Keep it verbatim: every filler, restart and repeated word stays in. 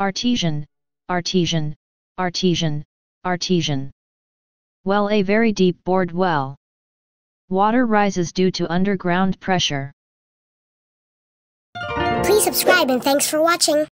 Artesian, artesian, artesian, artesian. Well, a very deep bored well. Water rises due to underground pressure. Please subscribe and thanks for watching.